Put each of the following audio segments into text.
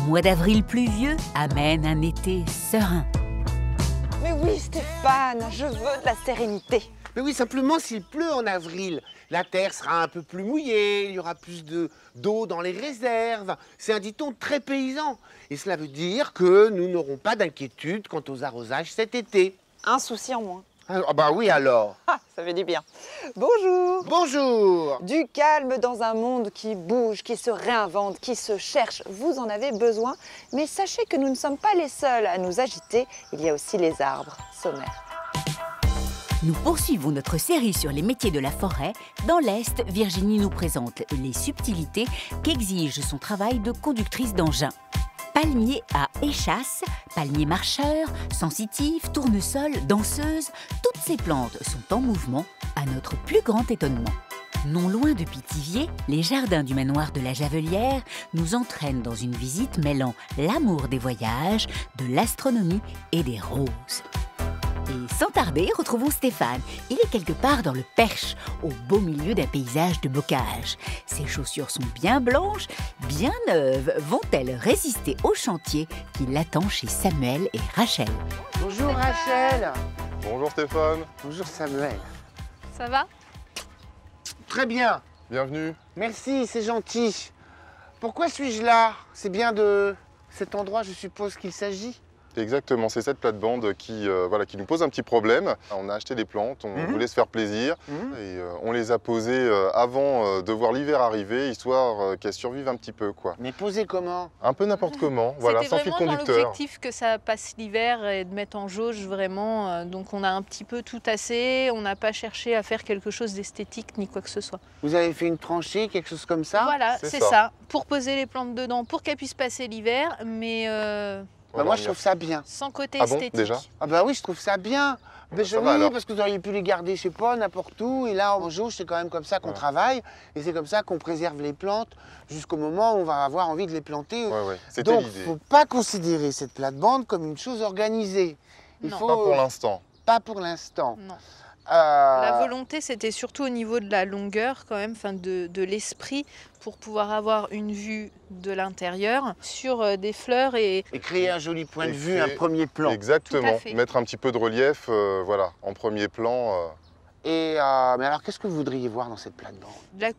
Un mois d'avril pluvieux amène un été serein. Mais oui, Stéphane, je veux de la sérénité. Mais oui, simplement, s'il pleut en avril, la terre sera un peu plus mouillée, il y aura plus d'eau dans les réserves. C'est un dicton très paysan. Et cela veut dire que nous n'aurons pas d'inquiétude quant aux arrosages cet été. Un souci en moins. Ah bah oui, alors. Ah, ça fait du bien. Bonjour. Bonjour. Du calme dans un monde qui bouge, qui se réinvente, qui se cherche. Vous en avez besoin. Mais sachez que nous ne sommes pas les seuls à nous agiter. Il y a aussi les arbres sommaires. Nous poursuivons notre série sur les métiers de la forêt. Dans l'Est, Virginie nous présente les subtilités qu'exige son travail de conductrice d'engin. Palmiers à échasse, palmiers marcheurs, sensitifs, tournesols, danseuses, toutes ces plantes sont en mouvement à notre plus grand étonnement. Non loin de Pithiviers, les jardins du manoir de la Javelière nous entraînent dans une visite mêlant l'amour des voyages, de l'astronomie et des roses. Et sans tarder, retrouvons Stéphane. Il est quelque part dans le Perche, au beau milieu d'un paysage de bocage. Ses chaussures sont bien blanches, bien neuves. Vont-elles résister au chantier qui l'attend chez Samuel et Rachel? Bonjour Rachel. Bonjour Stéphane. Bonjour Samuel. Ça va? Très bien. Bienvenue. Merci, c'est gentil. Pourquoi suis-je là? C'est bien de cet endroit, je suppose, qu'il s'agit? Exactement, c'est cette plate-bande qui nous pose un petit problème. On a acheté des plantes, on voulait se faire plaisir et on les a posées avant de voir l'hiver arriver, histoire qu'elles survivent un petit peu, quoi. Mais posées comment? Un peu n'importe comment, voilà, sans fil conducteur. C'était l'objectif que ça passe l'hiver et de mettre en jauge vraiment. Donc on a un petit peu tout tassé, on n'a pas cherché à faire quelque chose d'esthétique ni quoi que ce soit. Vous avez fait une tranchée, quelque chose comme ça? Voilà, c'est ça, pour poser les plantes dedans, pour qu'elles puissent passer l'hiver, mais... Bah moi je trouve ça bien. Sans côté esthétique. Ah bon, déjà ? Ah bah oui, je trouve ça bien. Mais je dis parce que vous auriez pu les garder, je sais pas, n'importe où. Et là, en jauge, c'est quand même comme ça qu'on travaille. Et c'est comme ça qu'on préserve les plantes jusqu'au moment où on va avoir envie de les planter. Ouais. Donc, il ne faut pas considérer cette plate-bande comme une chose organisée. Pas pour l'instant. Pas pour l'instant. Non. La volonté, c'était surtout au niveau de la longueur, quand même, enfin de l'esprit, pour pouvoir avoir une vue de l'intérieur sur des fleurs et créer un joli point de vue, un premier plan. Exactement, mettre un petit peu de relief, voilà, en premier plan. Mais alors, qu'est-ce que vous voudriez voir dans cette plate-bande? De la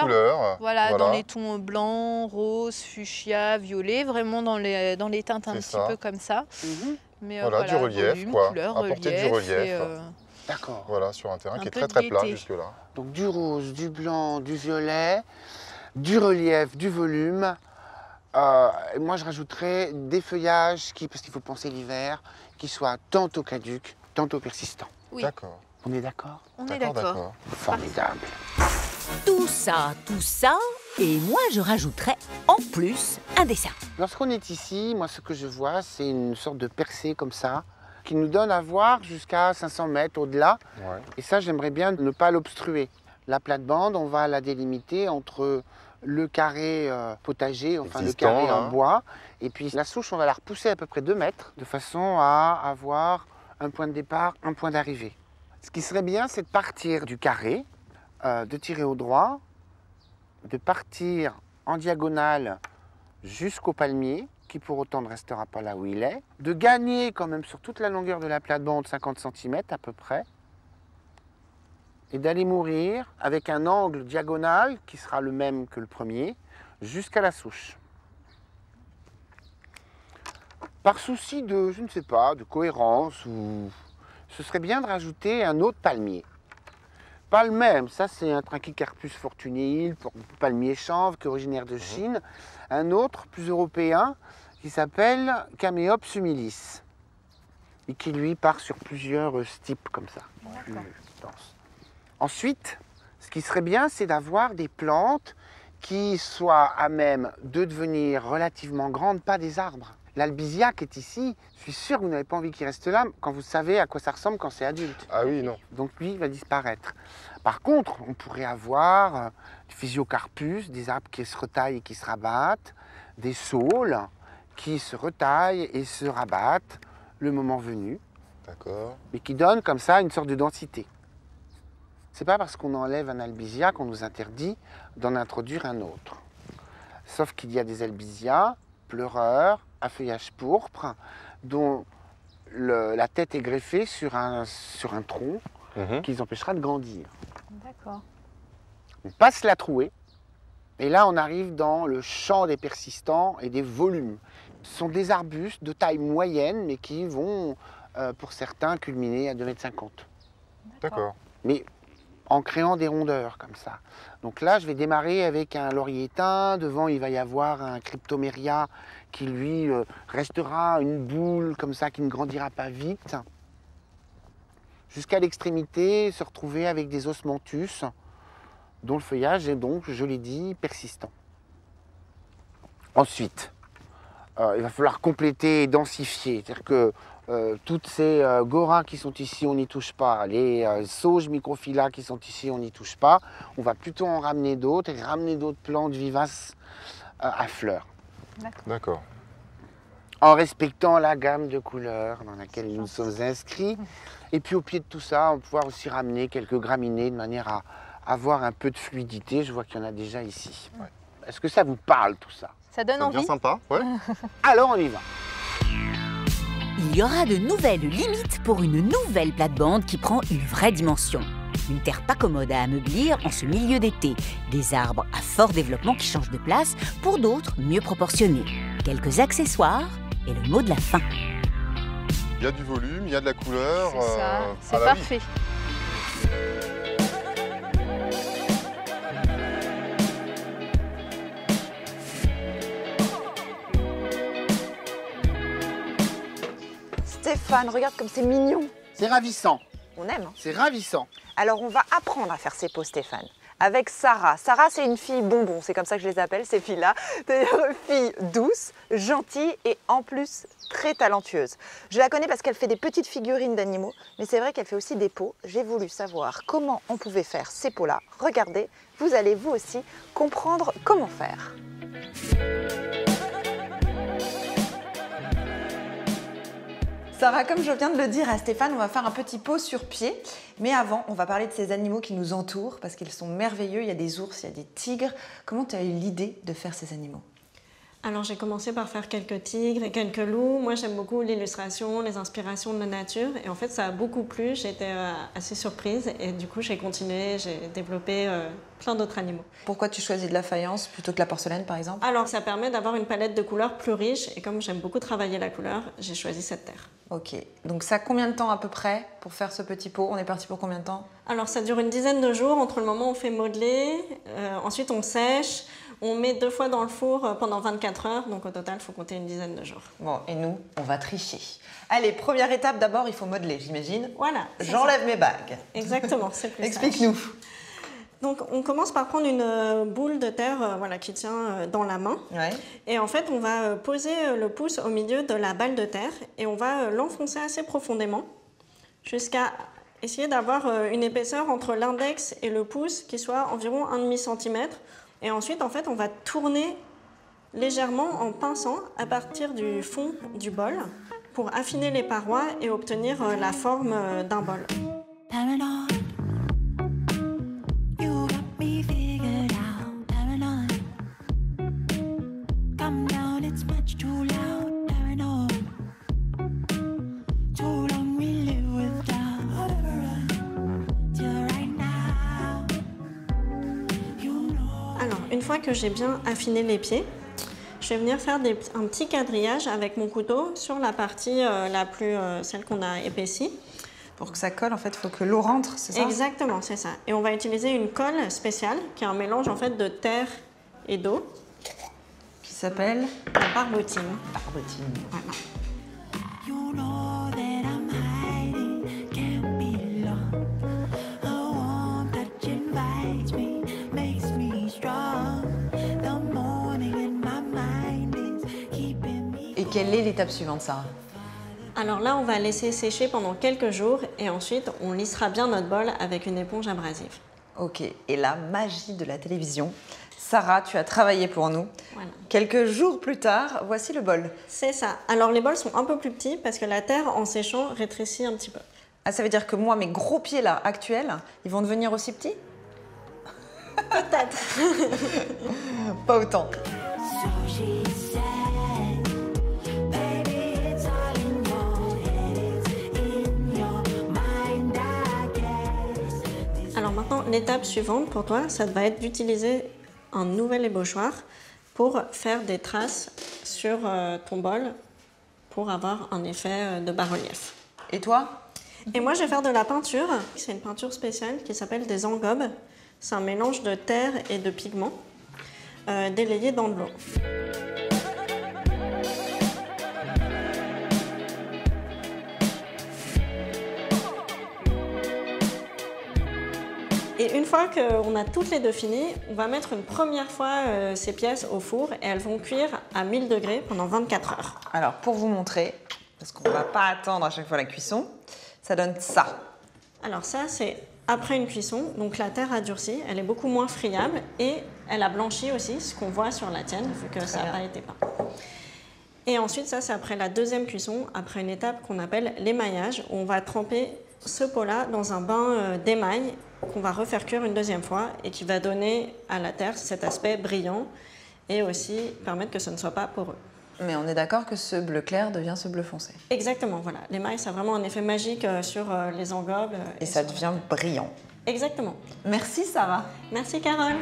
couleur. Voilà, dans les tons blancs, roses, fuchsia, violet, vraiment dans les teintes un petit peu comme ça. Mais, du relief, volume, quoi, couleur, apporter relief, du relief. D'accord. Voilà, sur un terrain qui est très très plat jusque-là. Donc du rose, du blanc, du violet, du relief, du volume. Moi, je rajouterais des feuillages parce qu'il faut penser l'hiver, qui soient tantôt caduques, tantôt persistants. Oui. D'accord. On est d'accord? On est d'accord. Formidable. Tout ça, et moi, je rajouterais en plus un dessin. Lorsqu'on est ici, moi, ce que je vois, c'est une sorte de percée comme ça, qui nous donne à voir jusqu'à 500 mètres au-delà. Ouais. Et ça, j'aimerais bien ne pas l'obstruer. La plate-bande, on va la délimiter entre le carré potager, enfin le carré en bois, et puis la souche, on va la repousser à peu près 2 mètres, de façon à avoir un point de départ, un point d'arrivée. Ce qui serait bien, c'est de partir du carré, de tirer au droit, de partir en diagonale jusqu'au palmier, qui pour autant ne restera pas là où il est, de gagner quand même sur toute la longueur de la plate-bande 50 cm à peu près, et d'aller mourir avec un angle diagonal qui sera le même que le premier, jusqu'à la souche. Par souci de, je ne sais pas, de cohérence, ce serait bien de rajouter un autre palmier. Pas le même, ça c'est un Trachycarpus fortunei, palmier chanvre qui est originaire de Chine, un autre plus européen, qui s'appelle Chamaerops humilis et qui lui part sur plusieurs stypes comme ça. Ensuite, ce qui serait bien, c'est d'avoir des plantes qui soient à même de devenir relativement grandes, pas des arbres. L'albizia qui est ici, je suis sûr que vous n'avez pas envie qu'il reste là quand vous savez à quoi ça ressemble quand c'est adulte. Ah oui, non. Donc lui, il va disparaître. Par contre, on pourrait avoir du Physiocarpus, des arbres qui se retaillent et qui se rabattent, des saules qui se retaillent et se rabattent le moment venu. D'accord. Mais qui donnent comme ça une sorte de densité. C'est pas parce qu'on enlève un albizia qu'on nous interdit d'en introduire un autre. Sauf qu'il y a des albizia pleureur à feuillage pourpre dont la tête est greffée sur un tronc qui les empêchera de grandir. D'accord. On passe la trouée et là on arrive dans le champ des persistants et des volumes. Ce sont des arbustes de taille moyenne mais qui vont pour certains culminer à 2,50 m. D'accord. Mais en créant des rondeurs comme ça. Donc là, je vais démarrer avec un laurier-tin. Devant, il va y avoir un cryptoméria qui, lui, restera une boule comme ça, qui ne grandira pas vite. Jusqu'à l'extrémité, se retrouver avec des osmanthus, dont le feuillage est donc, je l'ai dit, persistant. Ensuite, il va falloir compléter et densifier. C'est-à-dire que toutes ces goras qui sont ici, on n'y touche pas. Les sauges microphylla qui sont ici, on n'y touche pas. On va plutôt en ramener d'autres et ramener d'autres plantes vivaces à fleurs. D'accord. En respectant la gamme de couleurs dans laquelle nous sommes inscrits. Et puis au pied de tout ça, on va pouvoir aussi ramener quelques graminées de manière à avoir un peu de fluidité. Je vois qu'il y en a déjà ici. Ouais. Est-ce que ça vous parle tout ça? Ça donne envie. Bien sympa, ouais. Alors on y va. Il y aura de nouvelles limites pour une nouvelle plate-bande qui prend une vraie dimension. Une terre pas commode à ameublir en ce milieu d'été. Des arbres à fort développement qui changent de place pour d'autres mieux proportionnés. Quelques accessoires et le mot de la fin. Il y a du volume, il y a de la couleur. C'est ça, c'est parfait. Stéphane, regarde comme c'est mignon. C'est ravissant. On aime. C'est ravissant. Alors, on va apprendre à faire ces pots, Stéphane, avec Sarah. Sarah, c'est une fille bonbon, c'est comme ça que je les appelle, ces filles-là. C'est-à-dire fille douce, gentille et en plus très talentueuse. Je la connais parce qu'elle fait des petites figurines d'animaux, mais c'est vrai qu'elle fait aussi des pots. J'ai voulu savoir comment on pouvait faire ces pots-là. Regardez, vous allez vous aussi comprendre comment faire. Sarah, comme je viens de le dire à Stéphane, on va faire un petit pot sur pied. Mais avant, on va parler de ces animaux qui nous entourent parce qu'ils sont merveilleux. Il y a des ours, il y a des tigres. Comment tu as eu l'idée de faire ces animaux? Alors, j'ai commencé par faire quelques tigres et quelques loups. Moi, j'aime beaucoup l'illustration, les inspirations de la nature. Et en fait, ça a beaucoup plu. J'étais assez surprise. Et du coup, j'ai continué, j'ai développé plein d'autres animaux. Pourquoi tu choisis de la faïence plutôt que la porcelaine, par exemple? Alors, ça permet d'avoir une palette de couleurs plus riche. Et comme j'aime beaucoup travailler la couleur, j'ai choisi cette terre. Ok, donc ça, combien de temps à peu près pour faire ce petit pot? On est parti pour combien de temps? Alors ça dure une dizaine de jours entre le moment où on fait modeler, ensuite on sèche, on met 2 fois dans le four pendant 24 heures, donc au total, il faut compter une dizaine de jours. Bon, et nous, on va tricher. Allez, première étape d'abord, il faut modeler, j'imagine. Voilà. J'enlève mes bagues. Exactement, c'est plus Explique-nous. Donc, on commence par prendre une boule de terre voilà, qui tient dans la main. Ouais. Et en fait, on va poser le pouce au milieu de la balle de terre et on va l'enfoncer assez profondément jusqu'à essayer d'avoir une épaisseur entre l'index et le pouce qui soit environ 1,5 cm. Et ensuite, en fait, on va tourner légèrement en pinçant à partir du fond du bol pour affiner les parois et obtenir la forme d'un bol. Que j'ai bien affiné les pieds, je vais venir faire un petit quadrillage avec mon couteau sur la partie la plus celle qu'on a épaissie. Pour que ça colle, en fait, il faut que l'eau rentre, c'est ça? Exactement, c'est ça. Et on va utiliser une colle spéciale qui est un mélange en fait de terre et d'eau qui s'appelle la barbotine. Barbotine. Voilà. Quelle est l'étape suivante, Sarah? Alors là, on va laisser sécher pendant quelques jours et ensuite, on lissera bien notre bol avec une éponge abrasive. Ok, et la magie de la télévision. Sarah, tu as travaillé pour nous. Voilà. Quelques jours plus tard, voici le bol. C'est ça. Alors les bols sont un peu plus petits parce que la terre, en séchant, rétrécit un petit peu. Ah, ça veut dire que moi, mes gros pieds là, actuels, ils vont devenir aussi petits? Peut-être. Pas autant. l'étape suivante pour toi, ça va être d'utiliser un nouvel ébauchoir pour faire des traces sur ton bol pour avoir un effet de bas-relief. Et toi? Et moi, je vais faire de la peinture. C'est une peinture spéciale qui s'appelle des engobes. C'est un mélange de terre et de pigments délayés dans de l'eau. Et une fois qu'on a toutes les deux finies, on va mettre une première fois ces pièces au four et elles vont cuire à 1000 degrés pendant 24 heures. Alors pour vous montrer, parce qu'on ne va pas attendre à chaque fois la cuisson, ça donne ça. Alors ça, c'est après une cuisson, donc la terre a durci, elle est beaucoup moins friable et elle a blanchi aussi, ce qu'on voit sur la tienne vu que ça n'a pas été peint. Et ensuite, ça c'est après la deuxième cuisson, après une étape qu'on appelle l'émaillage, où on va tremper ce pot-là dans un bain d'émail qu'on va refaire cuire une deuxième fois et qui va donner à la terre cet aspect brillant et aussi permettre que ce ne soit pas poreux. Mais on est d'accord que ce bleu clair devient ce bleu foncé. Exactement, voilà. L'émail, ça a vraiment un effet magique sur les engobes. Et ça devient brillant. Exactement. Merci Sarah. Merci Carole.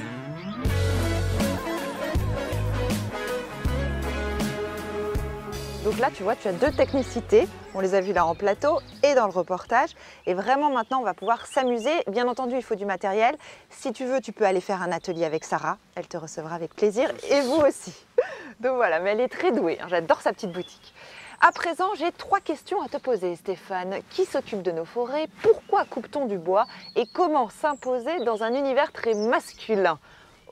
Donc là, tu vois, tu as deux technicités. On les a vues là en plateau et dans le reportage. Et vraiment, maintenant, on va pouvoir s'amuser. Bien entendu, il faut du matériel. Si tu veux, tu peux aller faire un atelier avec Sarah. Elle te recevra avec plaisir. Et vous aussi. Donc voilà, mais elle est très douée. J'adore sa petite boutique. À présent, j'ai trois questions à te poser, Stéphane. Qui s'occupe de nos forêts? Pourquoi coupe-t-on du bois? Et comment s'imposer dans un univers très masculin?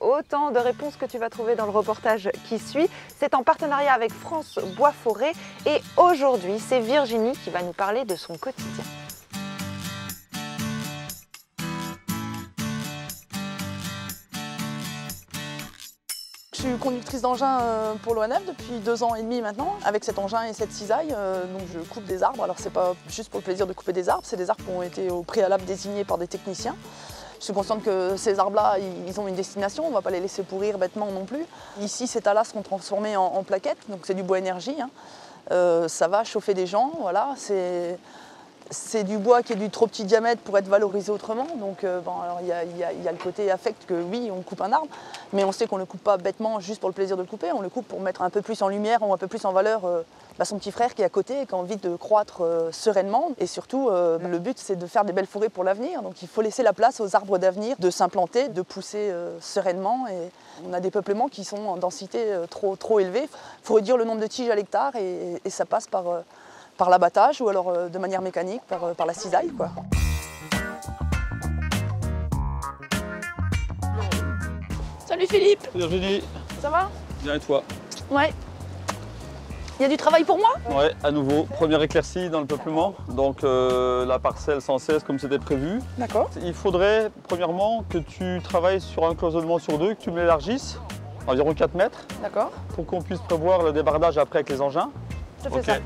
Autant de réponses que tu vas trouver dans le reportage qui suit. C'est en partenariat avec France Bois Forêt. Et aujourd'hui, c'est Virginie qui va nous parler de son quotidien. Je suis conductrice d'engin pour l'ONF depuis 2 ans et demi maintenant. Avec cet engin et cette cisaille, donc je coupe des arbres. Alors c'est pas juste pour le plaisir de couper des arbres, c'est des arbres qui ont été au préalable désignés par des techniciens. Je suis consciente que ces arbres-là, ils ont une destination, on ne va pas les laisser pourrir bêtement non plus. Ici, ces tas-là seront transformés en plaquettes, donc c'est du bois énergie. Hein. Ça va chauffer des gens, voilà. C'est du bois qui est du trop petit diamètre pour être valorisé autrement. Donc bon, alors il y a le côté affect que oui, on coupe un arbre, mais on sait qu'on ne le coupe pas bêtement juste pour le plaisir de le couper. On le coupe pour mettre un peu plus en lumière ou un peu plus en valeur son petit frère qui est à côté et qui a envie de croître sereinement. Et surtout, le but, c'est de faire des belles forêts pour l'avenir. Donc il faut laisser la place aux arbres d'avenir, de s'implanter, de pousser sereinement. Et on a des peuplements qui sont en densité trop élevée. Il faut réduire le nombre de tiges à l'hectare et ça passe par l'abattage ou alors de manière mécanique, par la cisaille, quoi. Salut Philippe. Virginie. Ça va? Bien et toi? Ouais. Il y a du travail pour moi? Ouais, à nouveau, première éclaircie dans le peuplement, donc la parcelle 116 comme c'était prévu. D'accord. Il faudrait premièrement que tu travailles sur un cloisonnement sur deux, que tu me l'élargisses, environ 4 mètres. D'accord. Pour qu'on puisse prévoir le débardage après avec les engins. Je fais ça.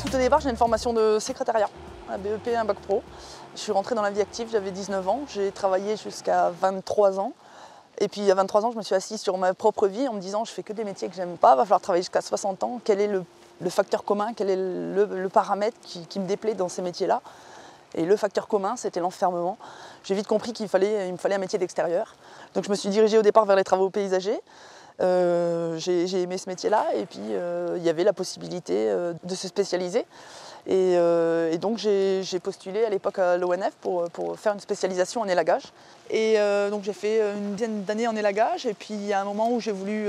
Tout au départ, j'ai une formation de secrétariat, un BEP, un bac pro. Je suis rentrée dans la vie active, j'avais 19 ans, j'ai travaillé jusqu'à 23 ans. Et puis à 23 ans, je me suis assise sur ma propre vie en me disant je fais que des métiers que j'aime pas, va falloir travailler jusqu'à 60 ans. Quel est le facteur commun, quel est le paramètre qui me déplaît dans ces métiers-là? Et le facteur commun, c'était l'enfermement. J'ai vite compris qu'il me fallait un métier d'extérieur. Donc je me suis dirigée au départ vers les travaux paysagers. J'ai aimé ce métier-là et puis il y avait la possibilité de se spécialiser. Et donc j'ai postulé à l'époque à l'ONF pour faire une spécialisation en élagage. Et donc j'ai fait une dizaine d'années en élagage et puis il y a un moment où j'ai voulu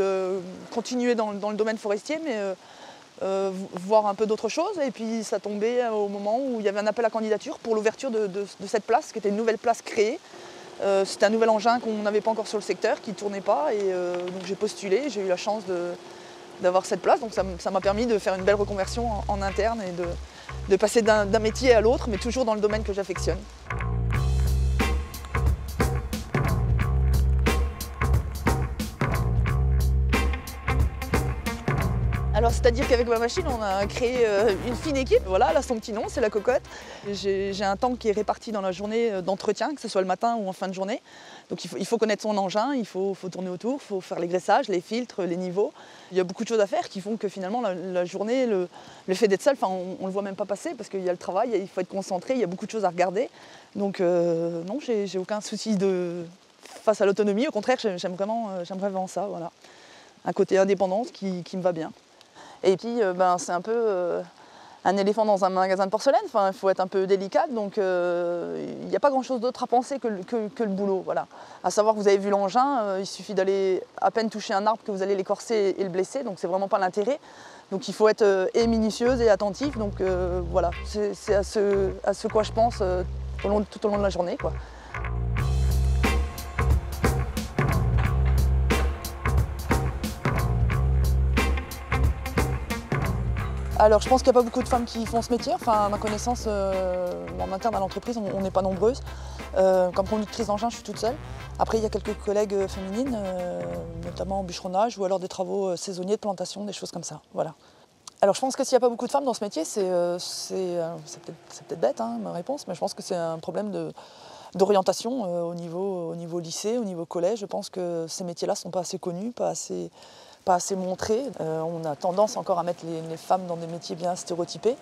continuer dans le domaine forestier mais voir un peu d'autres choses. Et puis ça tombait au moment où il y avait un appel à candidature pour l'ouverture de cette place qui était une nouvelle place créée. C'était un nouvel engin qu'on n'avait pas encore sur le secteur, qui ne tournait pas et donc j'ai postulé, j'ai eu la chance d'avoir cette place, donc ça m'a permis de faire une belle reconversion en interne et de passer d'un métier à l'autre, mais toujours dans le domaine que j'affectionne. Alors c'est-à-dire qu'avec ma machine, on a créé une fine équipe. Voilà, là son petit nom, c'est la cocotte. J'ai un temps qui est réparti dans la journée d'entretien, que ce soit le matin ou en fin de journée. Donc il faut connaître son engin, il faut tourner autour, il faut faire les graissages, les filtres, les niveaux. Il y a beaucoup de choses à faire qui font que finalement la journée, le fait d'être seul, enfin, on ne le voit même pas passer parce qu'il y a le travail, il faut être concentré, il y a beaucoup de choses à regarder. Donc non, j'ai aucun souci de... face à l'autonomie. Au contraire, j'aime vraiment ça. Voilà. Un côté indépendance qui me va bien. Et puis, c'est un peu un éléphant dans un magasin de porcelaine. Enfin, il faut être un peu délicate, donc il n'y a pas grand-chose d'autre à penser que le boulot. Voilà. À savoir que vous avez vu l'engin, il suffit d'aller à peine toucher un arbre que vous allez l'écorcer et le blesser, donc c'est vraiment pas l'intérêt. Donc il faut être et minutieuse et attentif. Donc voilà, c'est à ce quoi je pense tout au long de la journée, quoi. Alors je pense qu'il n'y a pas beaucoup de femmes qui font ce métier, enfin à ma connaissance, en interne à l'entreprise, on n'est pas nombreuses. Comme conductrice d'engin, je suis toute seule. Après il y a quelques collègues féminines, notamment en bûcheronnage ou alors des travaux saisonniers de plantation, des choses comme ça. Voilà. Alors je pense que s'il n'y a pas beaucoup de femmes dans ce métier, c'est peut-être bête hein, ma réponse, mais je pense que c'est un problème d'orientation au niveau lycée, au niveau collège. Je pense que ces métiers-là ne sont pas assez connus, pas assez montré. On a tendance encore à mettre les femmes dans des métiers bien stéréotypés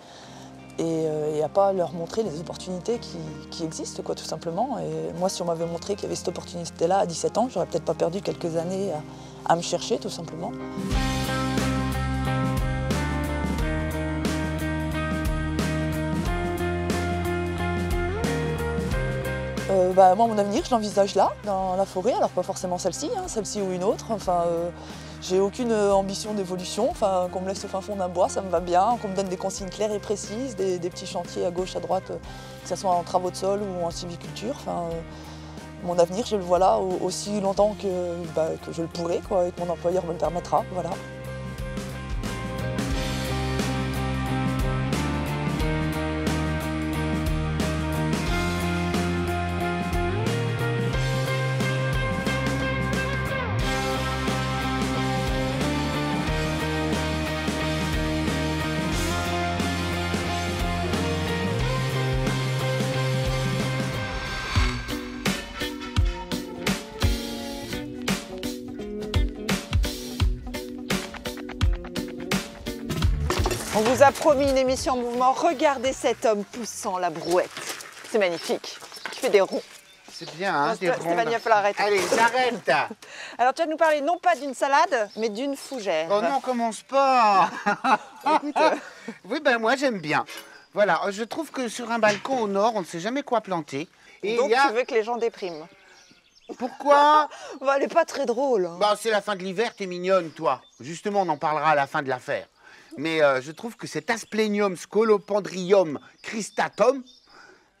et à pas leur montrer les opportunités qui existent, quoi, tout simplement. Et moi, si on m'avait montré qu'il y avait cette opportunité-là à 17 ans, j'aurais peut-être pas perdu quelques années à me chercher, tout simplement. Moi, mon avenir, je l'envisage là, dans la forêt, alors pas forcément celle-ci, hein, celle-ci ou une autre. Enfin, j'ai aucune ambition d'évolution, enfin, qu'on me laisse au fin fond d'un bois, ça me va bien, qu'on me donne des consignes claires et précises, des petits chantiers à gauche, à droite, que ce soit en travaux de sol ou en sylviculture. Enfin, mon avenir, je le vois là aussi longtemps que je le pourrai, quoi, et que mon employeur me le permettra. Voilà. On vous a promis une émission en mouvement. Regardez cet homme poussant la brouette. C'est magnifique. Tu fais des ronds. C'est bien, hein, des ronds. Stéphane, il va falloir arrêter. Allez, j'arrête. Alors, tu vas nous parler non pas d'une salade, mais d'une fougère. Oh non, commence pas. Écoute, oui, moi, j'aime bien. Voilà, je trouve que sur un balcon au nord, on ne sait jamais quoi planter. Et donc, tu veux que les gens dépriment. Pourquoi? Elle n'est pas très drôle. Hein. C'est la fin de l'hiver, t'es mignonne, toi. Justement, on en parlera à la fin de l'affaire. Mais je trouve que cet Asplenium scolopendrium cristatum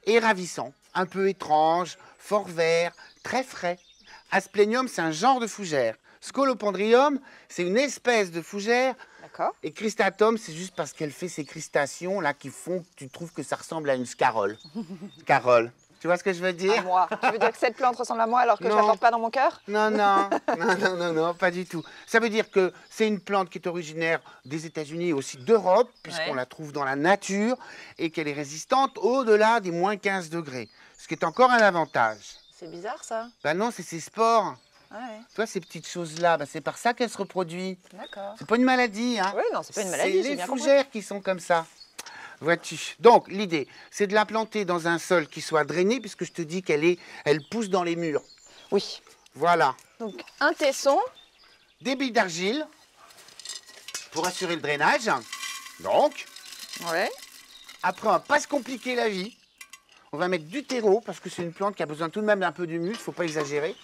est ravissant, un peu étrange, fort vert, très frais. Asplenium, c'est un genre de fougère. Scolopendrium, c'est une espèce de fougère. D'accord. Et cristatum, c'est juste parce qu'elle fait ces crustations là qui font que tu trouves que ça ressemble à une scarole. Carole. Tu vois ce que je veux dire? À moi. Tu veux dire que cette plante ressemble à moi alors que non. Je ne la porte pas dans mon cœur? Non, non, non, pas du tout. Ça veut dire que c'est une plante qui est originaire des États-Unis et aussi d'Europe, puisqu'on la trouve dans la nature et qu'elle est résistante au-delà des -15 degrés, ce qui est encore un avantage. C'est bizarre, ça. Non, c'est ses spores. Ouais. Tu vois, ces petites choses-là, c'est par ça qu'elles se reproduisent. D'accord. C'est pas une maladie, hein? Oui, non, c'est pas une maladie. C'est les fougères qui sont comme ça. Vois-tu? Donc, l'idée, c'est de la planter dans un sol qui soit drainé, puisque je te dis qu'elle pousse dans les murs. Oui. Voilà. Donc, un tesson. Des billes d'argile pour assurer le drainage. Donc. Ouais. Après, on va pas se compliquer la vie. On va mettre du terreau, parce que c'est une plante qui a besoin tout de même d'un peu d'humus, faut pas exagérer.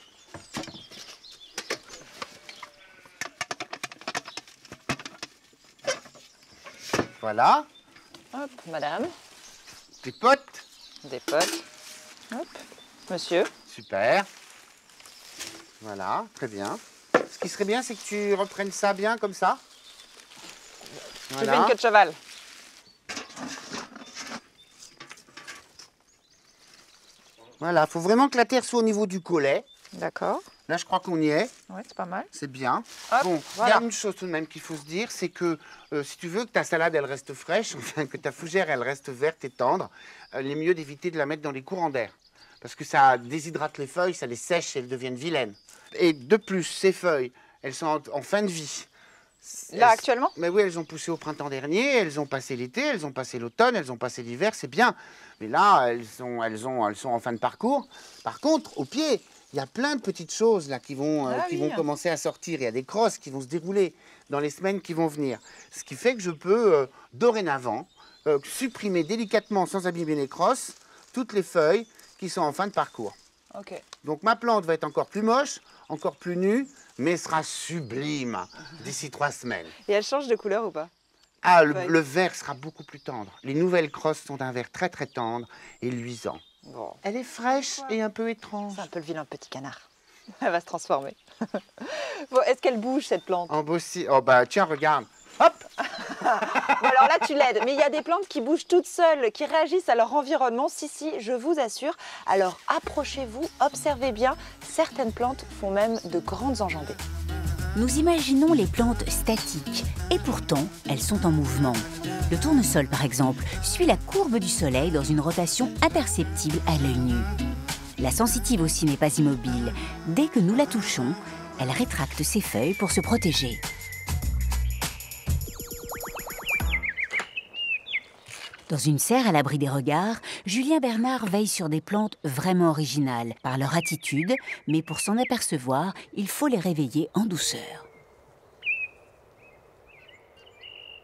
Voilà. Hop, madame. Des potes. Des potes. Hop, monsieur. Super. Voilà, très bien. Ce qui serait bien, c'est que tu reprennes ça bien, comme ça. Voilà. Tu fais une queue de cheval. Voilà, il faut vraiment que la terre soit au niveau du collet. D'accord. Là, je crois qu'on y est. Ouais, c'est pas mal. C'est bien. Hop, bon, voilà. Il y a une chose tout de même qu'il faut se dire, c'est que si tu veux que ta salade, elle reste fraîche, enfin que ta fougère, elle reste verte et tendre, il est mieux d'éviter de la mettre dans les courants d'air. Parce que ça déshydrate les feuilles, ça les sèche et elles deviennent vilaines. Et de plus, ces feuilles, elles sont en fin de vie. Là, actuellement ? Mais oui, elles ont poussé au printemps dernier, elles ont passé l'été, elles ont passé l'automne, elles ont passé l'hiver, c'est bien. Mais là, elles sont en fin de parcours. Par contre, au pied, il y a plein de petites choses là, qui vont commencer à sortir. Il y a des crosses qui vont se dérouler dans les semaines qui vont venir. Ce qui fait que je peux, dorénavant, supprimer délicatement, sans abîmer les crosses, toutes les feuilles qui sont en fin de parcours. Okay. Donc ma plante va être encore plus moche, encore plus nue, mais sera sublime d'ici 3 semaines. Et elle change de couleur ou pas? Ah, le vert sera beaucoup plus tendre. Les nouvelles crosses sont d'un vert très très tendre et luisant. Bon. Elle est fraîche et un peu étrange. C'est un peu le vilain petit canard. Elle va se transformer. Bon, est-ce qu'elle bouge cette plante? En bossie. Oh bah tiens, regarde. Hop. Bon, alors là, tu l'aides. Mais il y a des plantes qui bougent toutes seules, qui réagissent à leur environnement. Si, si, je vous assure. Alors approchez-vous, observez bien. Certaines plantes font même de grandes enjambées. Nous imaginons les plantes statiques. Et pourtant, elles sont en mouvement. Le tournesol, par exemple, suit la courbe du soleil dans une rotation imperceptible à l'œil nu. La sensitive aussi n'est pas immobile. Dès que nous la touchons, elle rétracte ses feuilles pour se protéger. Dans une serre à l'abri des regards, Julien Bernard veille sur des plantes vraiment originales par leur attitude, mais pour s'en apercevoir, il faut les réveiller en douceur.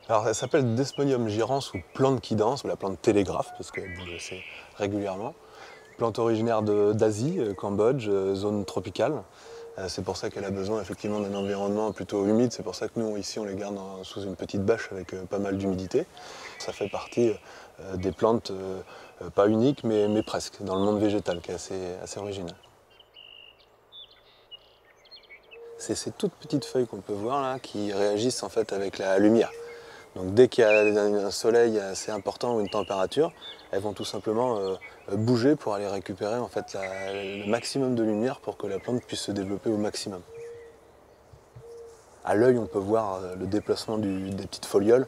Alors, elle s'appelle Desmodium gyrans ou plante qui danse, ou la plante télégraphe, parce qu'elle bouge assez régulièrement. Plante originaire d'Asie, Cambodge, zone tropicale. C'est pour ça qu'elle a besoin effectivement d'un environnement plutôt humide. C'est pour ça que nous, ici, on les garde sous une petite bâche avec pas mal d'humidité. Ça fait partie des plantes, pas uniques, mais presque, dans le monde végétal, qui est assez original. C'est ces toutes petites feuilles qu'on peut voir là, qui réagissent en fait avec la lumière. Donc dès qu'il y a un soleil assez important ou une température, elles vont tout simplement bouger pour aller récupérer en fait le maximum de lumière pour que la plante puisse se développer au maximum. À l'œil, on peut voir le déplacement des petites folioles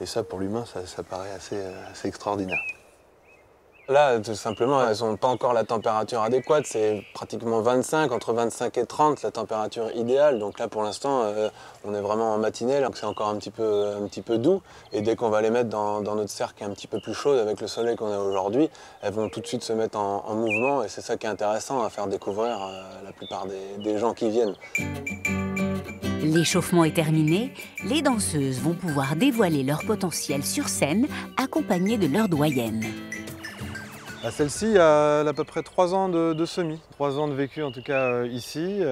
et ça, pour l'humain, ça paraît assez extraordinaire. Là, tout simplement, elles n'ont pas encore la température adéquate, c'est pratiquement 25, entre 25 et 30, la température idéale. Donc là, pour l'instant, on est vraiment en matinée, donc c'est encore un petit peu doux. Et dès qu'on va les mettre dans notre serre qui est un petit peu plus chaude, avec le soleil qu'on a aujourd'hui, elles vont tout de suite se mettre en mouvement. Et c'est ça qui est intéressant à faire découvrir la plupart des gens qui viennent. L'échauffement est terminé, les danseuses vont pouvoir dévoiler leur potentiel sur scène, accompagnées de leur doyenne. Celle-ci a à peu près 3 ans de semis, 3 ans de vécu en tout cas ici,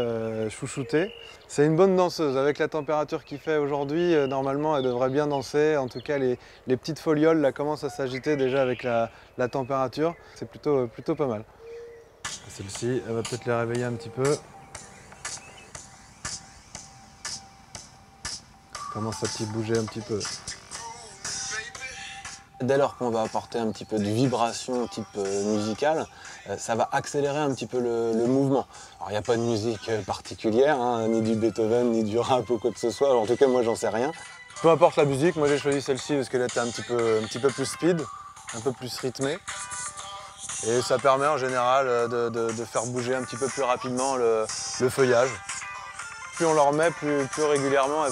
chouchoutée. C'est une bonne danseuse, avec la température qu'il fait aujourd'hui, normalement elle devrait bien danser. En tout cas les petites folioles là, commencent à s'agiter déjà avec la température, c'est plutôt pas mal. Celle-ci, elle va peut-être les réveiller un petit peu. Commence à bouger un petit peu. Dès lors qu'on va apporter un petit peu de vibration type musicale, ça va accélérer un petit peu le mouvement. Alors il n'y a pas de musique particulière, hein, ni du Beethoven, ni du rap ou quoi que ce soit. Alors, en tout cas, moi, j'en sais rien. Peu importe la musique, moi j'ai choisi celle-ci parce qu'elle était un petit peu plus speed, un peu plus rythmée. Et ça permet en général de faire bouger un petit peu plus rapidement le feuillage. Plus on leur met, plus régulièrement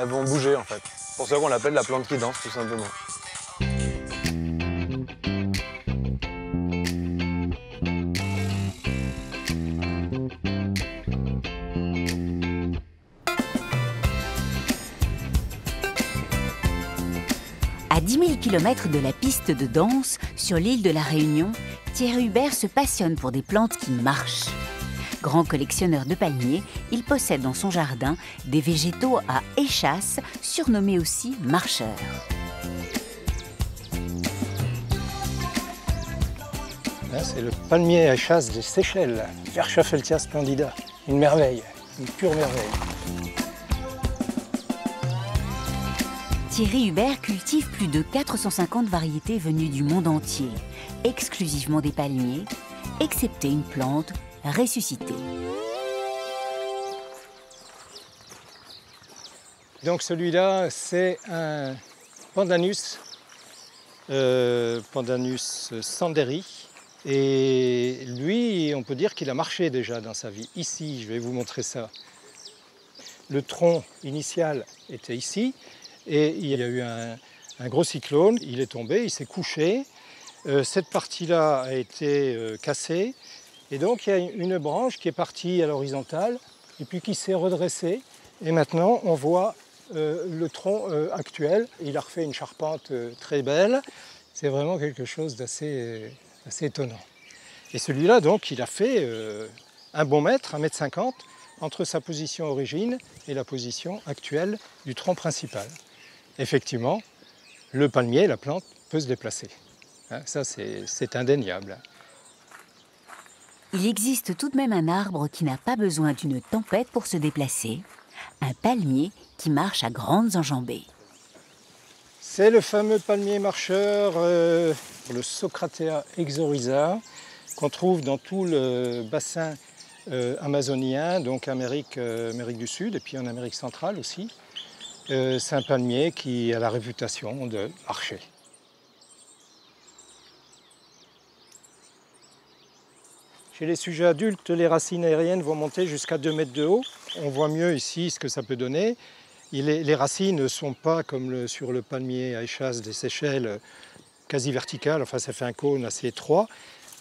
elles vont bouger en fait. C'est pour ça qu'on l'appelle la plante qui danse tout simplement. À 10 000 km de la piste de danse, sur l'île de la Réunion, Thierry Hubert se passionne pour des plantes qui marchent. Grand collectionneur de palmiers, il possède dans son jardin des végétaux à échasse, surnommés aussi marcheurs. Là, c'est le palmier à échasse des Seychelles, Verschaffeltia splendida. Une merveille, une pure merveille. Thierry Hubert cultive plus de 450 variétés venues du monde entier, exclusivement des palmiers, excepté une plante ressuscitée. Donc celui-là, c'est un pandanus, pandanus sanderi. Et lui, on peut dire qu'il a marché déjà dans sa vie. Ici, je vais vous montrer ça. Le tronc initial était ici et il y a eu un gros cyclone. Il est tombé, il s'est couché. Cette partie-là a été cassée et donc il y a une branche qui est partie à l'horizontale et puis qui s'est redressée. Et maintenant, on voit le tronc actuel. Il a refait une charpente très belle. C'est vraiment quelque chose d'assez étonnant. Et celui-là, donc, il a fait un bon mètre, 1,50 m, entre sa position origine et la position actuelle du tronc principal. Effectivement, le palmier, la plante, peut se déplacer. Hein, ça, c'est indéniable. Il existe tout de même un arbre qui n'a pas besoin d'une tempête pour se déplacer, un palmier qui marche à grandes enjambées. C'est le fameux palmier marcheur, le Socratea exoriza, qu'on trouve dans tout le bassin amazonien, donc Amérique du Sud et puis en Amérique centrale aussi. C'est un palmier qui a la réputation de marcher. Chez les sujets adultes, les racines aériennes vont monter jusqu'à 2 mètres de haut. On voit mieux ici ce que ça peut donner. Les racines ne sont pas, comme sur le palmier à échasse des Seychelles, quasi verticales, enfin ça fait un cône assez étroit.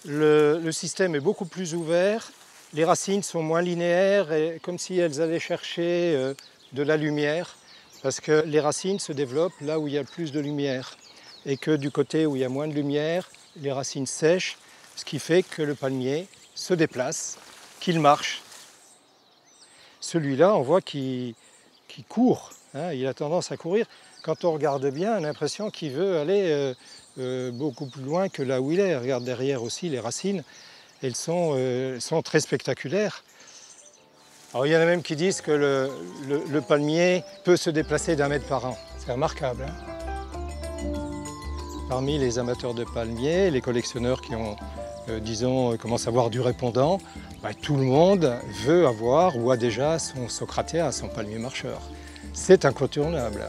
Le système est beaucoup plus ouvert, les racines sont moins linéaires, et comme si elles allaient chercher de la lumière, parce que les racines se développent là où il y a plus de lumière, et que du côté où il y a moins de lumière, les racines sèchent, ce qui fait que le palmier se déplace, qu'il marche. Celui-là, on voit qu'il court, hein, il a tendance à courir. Quand on regarde bien, on a l'impression qu'il veut aller beaucoup plus loin que là où il est. Regarde derrière aussi les racines, elles sont très spectaculaires. Alors il y en a même qui disent que le palmier peut se déplacer d'1 mètre par an. C'est remarquable, hein. Parmi les amateurs de palmiers, les collectionneurs qui ont, commencent à avoir du répondant, tout le monde veut avoir ou a déjà son Socratea, son palmier marcheur. C'est incontournable.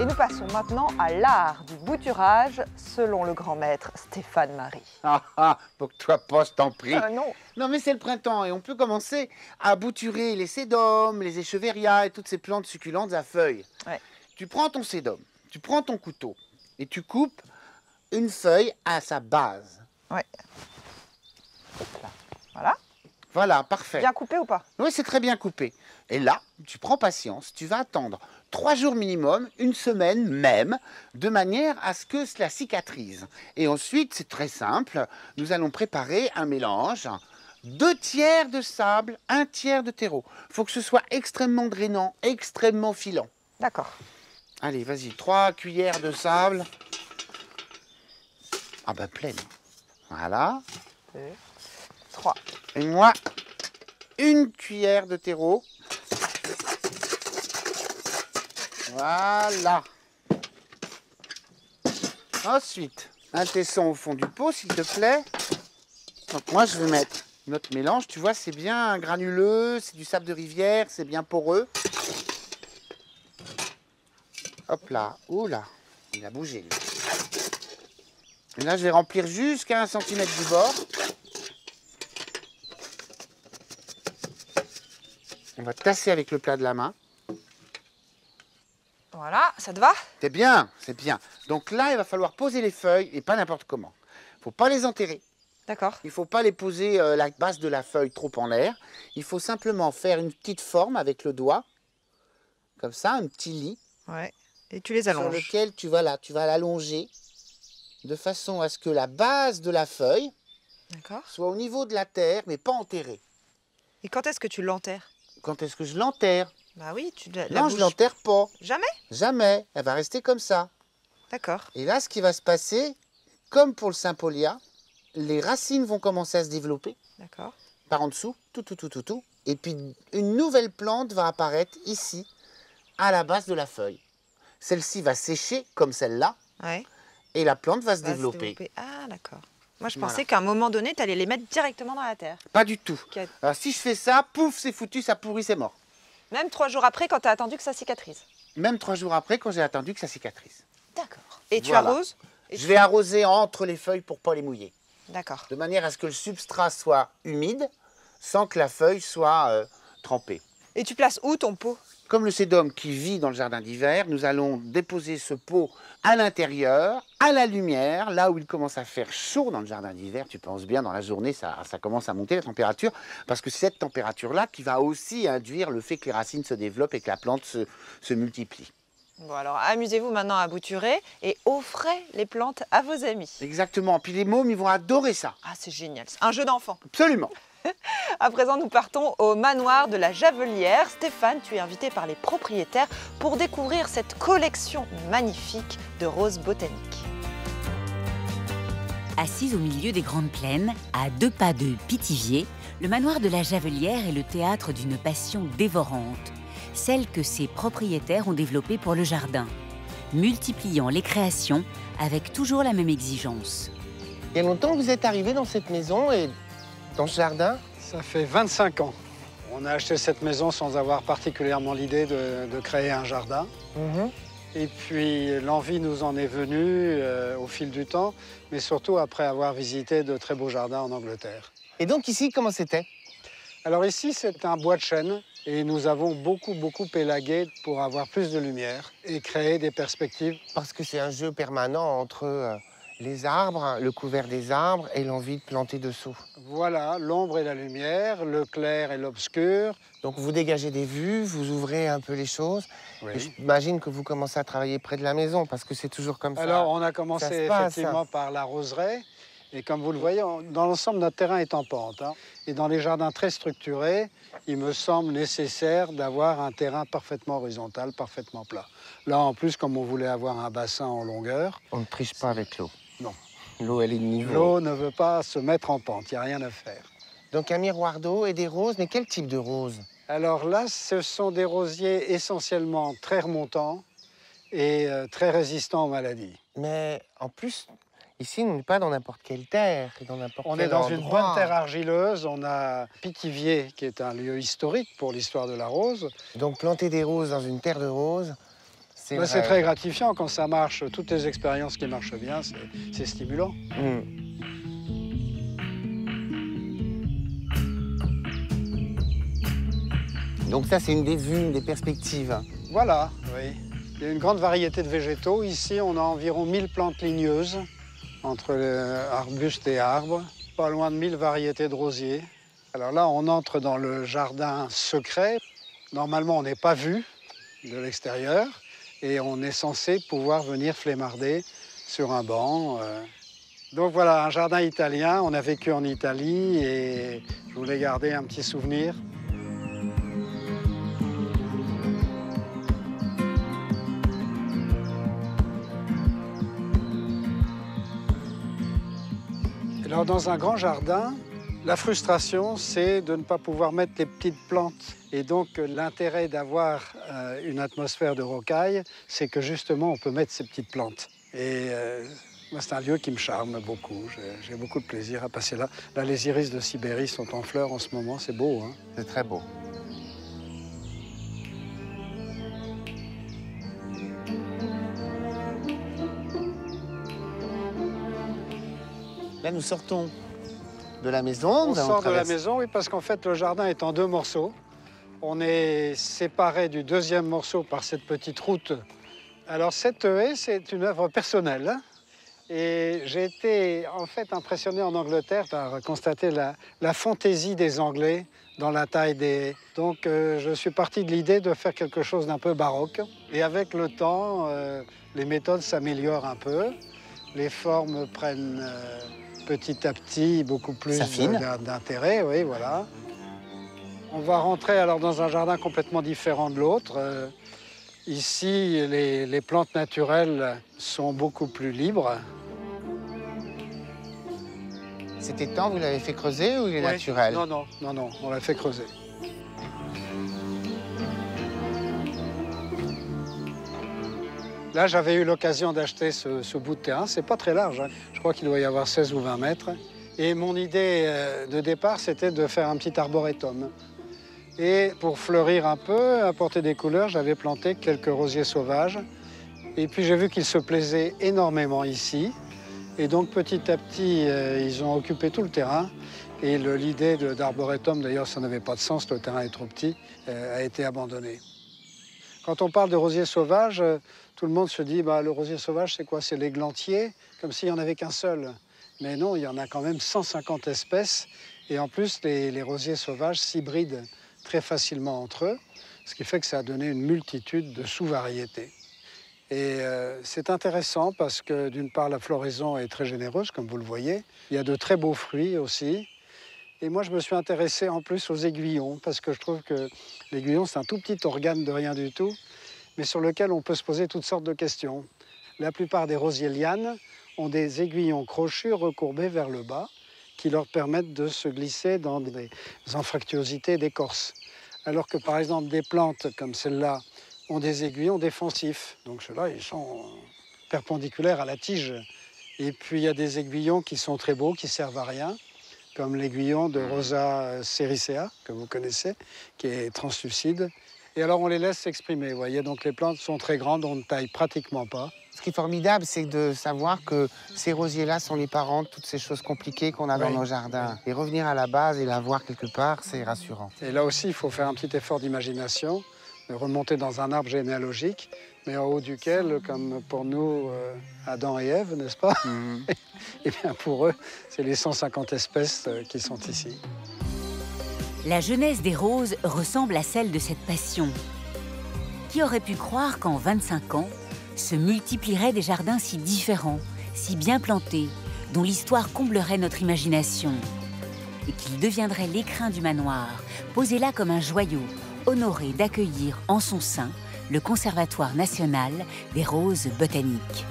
Et nous passons maintenant à l'art du bouturage, selon le grand maître Stéphane Marie. Pour que toi poste en prix. Non, mais c'est le printemps et on peut commencer à bouturer les sédums, les Echeveria et toutes ces plantes succulentes à feuilles. Ouais. Tu prends ton sédum, tu prends ton couteau et tu coupes une feuille à sa base. Ouais. Voilà. Voilà, parfait. Bien coupé ou pas? Oui, c'est très bien coupé. Et là, tu prends patience, tu vas attendre 3 jours minimum, 1 semaine même, de manière à ce que cela cicatrise. Et ensuite, c'est très simple, nous allons préparer un mélange, 2 tiers de sable, 1 tiers de terreau. Il faut que ce soit extrêmement drainant, extrêmement filant. D'accord. Allez, vas-y, 3 cuillères de sable. Ah ben, pleine. Voilà. 2, 3. Et moi, 1 cuillère de terreau. Voilà. Ensuite, un tesson au fond du pot, s'il te plaît. Donc moi, je vais mettre notre mélange. Tu vois, c'est bien granuleux, c'est du sable de rivière, c'est bien poreux. Hop là, oula, il a bougé, lui. Et là, je vais remplir jusqu'à 1 cm du bord. On va tasser avec le plat de la main. Voilà, ça te va? C'est bien, c'est bien. Donc là, il va falloir poser les feuilles, et pas n'importe comment. Il ne faut pas les enterrer. D'accord. Il ne faut pas les poser la base de la feuille trop en l'air. Il faut simplement faire une petite forme avec le doigt, comme ça, un petit lit. Ouais. Et tu les allonges. Sur lequel tu vas l'allonger de façon à ce que la base de la feuille soit au niveau de la terre, mais pas enterrée. Et quand est-ce que tu l'enterres? Quand est-ce que je l'enterre? Bah oui, tu la Non, bouche. Je l'enterre pas. Jamais? Jamais. Elle va rester comme ça. D'accord. Et là, ce qui va se passer, comme pour le Sympolia, les racines vont commencer à se développer. D'accord. Par en dessous, tout. Et puis, une nouvelle plante va apparaître ici, à la base de la feuille. Celle-ci va sécher comme celle-là, ouais, et la plante va se développer. Ah, d'accord. Moi, je pensais qu'à un moment donné, tu allais les mettre directement dans la terre. Pas du tout. Alors, si je fais ça, pouf, c'est foutu, ça pourrit, c'est mort. Même 3 jours après, quand tu as attendu que ça cicatrise. Même 3 jours après, quand j'ai attendu que ça cicatrise. D'accord. Et tu arroses et je vais arroser entre les feuilles pour ne pas les mouiller. D'accord. De manière à ce que le substrat soit humide, sans que la feuille soit trempée. Et tu places où ton pot? Comme le sédum qui vit dans le jardin d'hiver, nous allons déposer ce pot à l'intérieur, à la lumière, là où il commence à faire chaud dans le jardin d'hiver. Tu penses bien, dans la journée, ça commence à monter la température, parce que c'est cette température-là qui va aussi induire le fait que les racines se développent et que la plante se multiplie. Bon, alors amusez-vous maintenant à bouturer et offrez les plantes à vos amis. Exactement, puis les mômes, ils vont adorer ça. Ah, c'est génial, c'est un jeu d'enfant. Absolument. À présent, nous partons au manoir de la Javelière. Stéphane, tu es invité par les propriétaires pour découvrir cette collection magnifique de roses botaniques. Assise au milieu des grandes plaines, à 2 pas de Pithiviers, le manoir de la Javelière est le théâtre d'une passion dévorante, celle que ses propriétaires ont développée pour le jardin, multipliant les créations avec toujours la même exigence. Il y a longtemps que vous êtes arrivé dans cette maison et dans ce jardin? Ça fait 25 ans. On a acheté cette maison sans avoir particulièrement l'idée de créer un jardin. Et puis l'envie nous en est venue au fil du temps, mais surtout après avoir visité de très beaux jardins en Angleterre. Et donc ici, comment c'était? Alors ici, c'est un bois de chêne et nous avons beaucoup élagué pour avoir plus de lumière et créer des perspectives. Parce que c'est un jeu permanent entre... les arbres, le couvert des arbres et l'envie de planter dessous. Voilà, l'ombre et la lumière, le clair et l'obscur. Donc vous dégagez des vues, vous ouvrez un peu les choses. Oui. J'imagine que vous commencez à travailler près de la maison parce que c'est toujours comme ça. Alors on a commencé effectivement par la roseraie. Et comme vous le voyez, dans l'ensemble, notre terrain est en pente. Hein. Et dans les jardins très structurés, il me semble nécessaire d'avoir un terrain parfaitement horizontal, parfaitement plat. Là, en plus, comme on voulait avoir un bassin en longueur... On ne triche pas avec l'eau. Non. L'eau, elle est de niveau. L'eau ne veut pas se mettre en pente, il n'y a rien à faire. Donc un miroir d'eau et des roses, mais quel type de roses? Alors là, ce sont des rosiers essentiellement très remontants et très résistants aux maladies. Mais en plus... Ici, on n'est pas dans n'importe quelle terre. On est dans une bonne terre argileuse. On a Pithiviers, qui est un lieu historique pour l'histoire de la rose. Donc planter des roses dans une terre de roses, c'est vrai. C'est très gratifiant quand ça marche. Toutes les expériences qui marchent bien, c'est stimulant. Donc ça, c'est une des vues, des perspectives. Voilà, oui. Il y a une grande variété de végétaux. Ici, on a environ 1000 plantes ligneuses, entre arbustes et arbres, pas loin de 1000 variétés de rosiers. Alors là, on entre dans le jardin secret. Normalement, on n'est pas vu de l'extérieur et on est censé pouvoir venir flémarder sur un banc. Donc voilà, un jardin italien. On a vécu en Italie et je voulais garder un petit souvenir. Alors dans un grand jardin, la frustration, c'est de ne pas pouvoir mettre les petites plantes. Et donc l'intérêt d'avoir une atmosphère de rocaille, c'est que justement on peut mettre ces petites plantes. Et moi c'est un lieu qui me charme beaucoup, j'ai beaucoup de plaisir à passer là. Là les iris de Sibérie sont en fleurs en ce moment, c'est beau. Hein, c'est très beau. Là, nous sortons de la maison. On sort de la maison, oui, parce qu'en fait, le jardin est en 2 morceaux. On est séparé du 2e morceau par cette petite route. Alors, cette haie, c'est une œuvre personnelle. Et j'ai été, en fait, impressionné en Angleterre par constater la fantaisie des Anglais dans la taille des... Donc, je suis parti de l'idée de faire quelque chose d'un peu baroque. Et avec le temps, les méthodes s'améliorent un peu. Les formes prennent... petit à petit, beaucoup plus d'intérêt, oui, voilà. On va rentrer alors dans un jardin complètement différent de l'autre. Ici, les plantes naturelles sont beaucoup plus libres. Cet étang, vous l'avez fait creuser ou il est naturel? Non, on l'a fait creuser. Là, j'avais eu l'occasion d'acheter ce bout de terrain. C'est pas très large, hein. Je crois qu'il doit y avoir 16 ou 20 mètres. Et mon idée de départ, c'était de faire un petit arboretum. Et pour fleurir un peu, apporter des couleurs, j'avais planté quelques rosiers sauvages. Et puis j'ai vu qu'ils se plaisaient énormément ici. Et donc petit à petit, ils ont occupé tout le terrain. Et l'idée d'arboretum, d'ailleurs, ça n'avait pas de sens, le terrain est trop petit, a été abandonnée. Quand on parle de rosier sauvage, tout le monde se dit bah, le rosier sauvage, c'est quoi? C'est l'églantier, comme s'il n'y en avait qu'un seul. Mais non, il y en a quand même 150 espèces. Et en plus, les rosiers sauvages s'hybrident très facilement entre eux, ce qui fait que ça a donné une multitude de sous-variétés. Et c'est intéressant parce que, d'une part, la floraison est très généreuse, comme vous le voyez. Il y a de très beaux fruits aussi. Et moi, je me suis intéressé en plus aux aiguillons, parce que je trouve que l'aiguillon, c'est un tout petit organe de rien du tout, mais sur lequel on peut se poser toutes sortes de questions. La plupart des rosiers lianes ont des aiguillons crochus recourbés vers le bas, qui leur permettent de se glisser dans des anfractuosités d'écorce. Alors que, par exemple, des plantes comme celle-là ont des aiguillons défensifs. Donc ceux-là, ils sont perpendiculaires à la tige. Et puis, il y a des aiguillons qui sont très beaux, qui servent à rien, comme l'aiguillon de Rosa sericea, que vous connaissez, qui est translucide. Et alors, on les laisse s'exprimer, vous voyez. Donc, les plantes sont très grandes, on ne taille pratiquement pas. Ce qui est formidable, c'est de savoir que ces rosiers-là sont les parents de toutes ces choses compliquées qu'on a dans nos jardins. Et revenir à la base et la voir quelque part, c'est rassurant. Et là aussi, il faut faire un petit effort d'imagination, de remonter dans un arbre généalogique, mais en haut duquel, comme pour nous, Adam et Ève, n'est-ce pas? Et bien pour eux, c'est les 150 espèces qui sont ici. La jeunesse des roses ressemble à celle de cette passion. Qui aurait pu croire qu'en 25 ans, se multiplieraient des jardins si différents, si bien plantés, dont l'histoire comblerait notre imagination, et qu'ils deviendraient l'écrin du manoir, posé là comme un joyau, honoré d'accueillir en son sein le Conservatoire national des roses botaniques.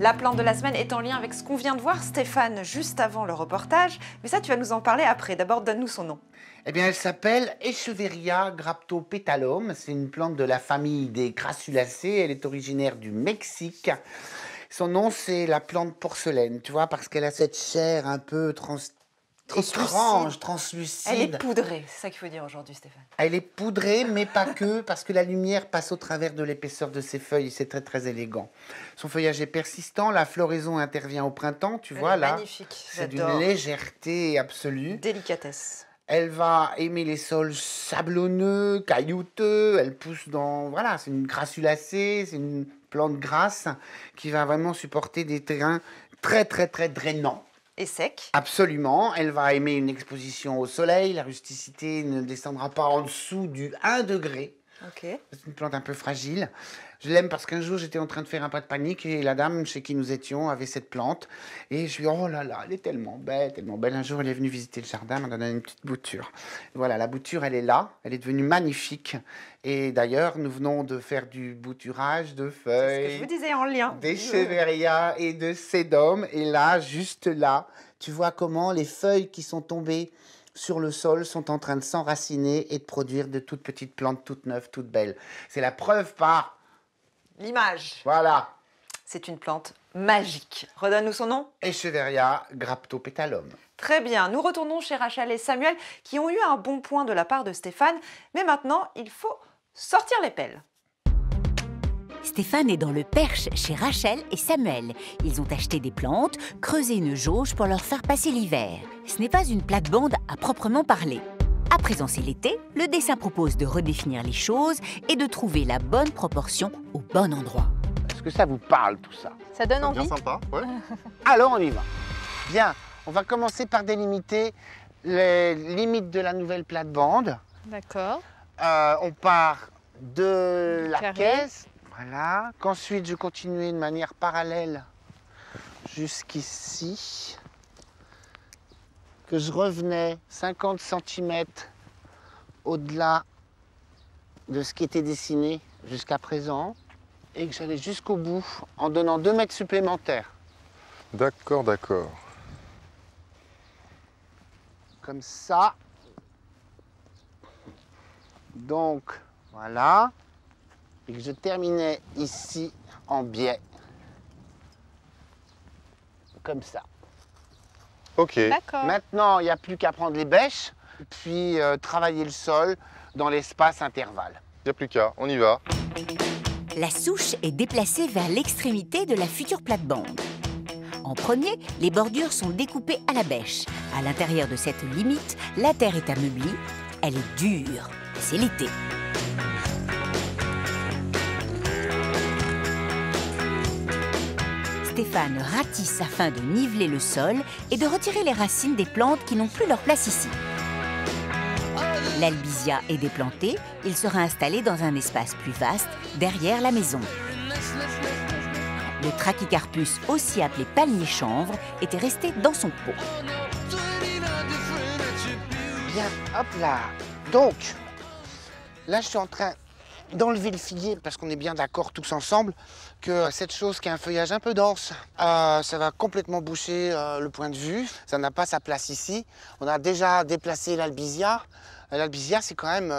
La plante de la semaine est en lien avec ce qu'on vient de voir, Stéphane, juste avant le reportage. Mais ça, tu vas nous en parler après. D'abord, donne-nous son nom. Eh bien, elle s'appelle Echeveria Graptopetalum. C'est une plante de la famille des Grassulacées. Elle est originaire du Mexique. Son nom, c'est la plante porcelaine, tu vois, parce qu'elle a cette chair un peu étrange, translucide. Elle est poudrée, c'est ça qu'il faut dire aujourd'hui, Stéphane. Elle est poudrée, mais pas que, parce que la lumière passe au travers de l'épaisseur de ses feuilles. C'est très, très élégant. Son feuillage est persistant. La floraison intervient au printemps, tu vois, là. Magnifique, c'est d'une légèreté absolue. Délicatesse. Elle va aimer les sols sablonneux, caillouteux. Elle pousse dans... Voilà, c'est une grassulacée, c'est une plante grasse qui va vraiment supporter des terrains très, très, très drainants. Et sec. Absolument. Elle va aimer une exposition au soleil. La rusticité ne descendra pas en dessous du 1 degré. Okay. C'est une plante un peu fragile. Je l'aime parce qu'un jour, j'étais en train de faire un pas de panique et la dame chez qui nous étions avait cette plante. Et je lui ai dit, oh là là, elle est tellement belle, tellement belle. Un jour, elle est venue visiter le jardin, elle m'a donné une petite bouture. Voilà, la bouture, elle est là. Elle est devenue magnifique. Et d'ailleurs, nous venons de faire du bouturage de feuilles. C'est ce que je vous disais en lien. D'Echeveria et de Sedum. Et là, juste là, tu vois comment les feuilles qui sont tombées sur le sol sont en train de s'enraciner et de produire de toutes petites plantes toutes neuves, toutes belles. C'est la preuve par l'image. Voilà. C'est une plante magique. Redonne-nous son nom. Echeveria graptopetalum. Très bien. Nous retournons chez Rachel et Samuel qui ont eu un bon point de la part de Stéphane. Mais maintenant, il faut sortir les pelles. Stéphane est dans le Perche chez Rachel et Samuel. Ils ont acheté des plantes, creusé une jauge pour leur faire passer l'hiver. Ce n'est pas une plate-bande à proprement parler. À présent, c'est l'été, le dessin propose de redéfinir les choses et de trouver la bonne proportion au bon endroit. Est-ce que ça vous parle tout ça? Ça donne envie. Bien sympa, ouais. Alors on y va. Bien, on va commencer par délimiter les limites de la nouvelle plate-bande. D'accord. On part de la caisse. Voilà, qu'ensuite je continue de manière parallèle jusqu'ici, que je revenais 50 cm au-delà de ce qui était dessiné jusqu'à présent. et que j'allais jusqu'au bout en donnant 2 mètres supplémentaires. D'accord, d'accord. Comme ça. Donc, voilà. Et que je terminais ici en biais. Comme ça. Ok. Maintenant, il n'y a plus qu'à prendre les bêches, puis travailler le sol dans l'espace intervalle. Il n'y a plus qu'à, on y va. La souche est déplacée vers l'extrémité de la future plate-bande. En premier, les bordures sont découpées à la bêche. À l'intérieur de cette limite, la terre est ameublie. Elle est dure. C'est l'été. Stéphane ratisse afin de niveler le sol et de retirer les racines des plantes qui n'ont plus leur place ici. L'albizia est déplantée, il sera installé dans un espace plus vaste, derrière la maison. Le trachycarpus, aussi appelé palmier chanvre, était resté dans son pot. Bien, hop là. Donc, là je suis en train d'enlever le figuier, parce qu'on est bien d'accord tous ensemble que cette chose qui a un feuillage un peu dense, ça va complètement boucher le point de vue. Ça n'a pas sa place ici. On a déjà déplacé l'albizia. L'albizia, c'est quand même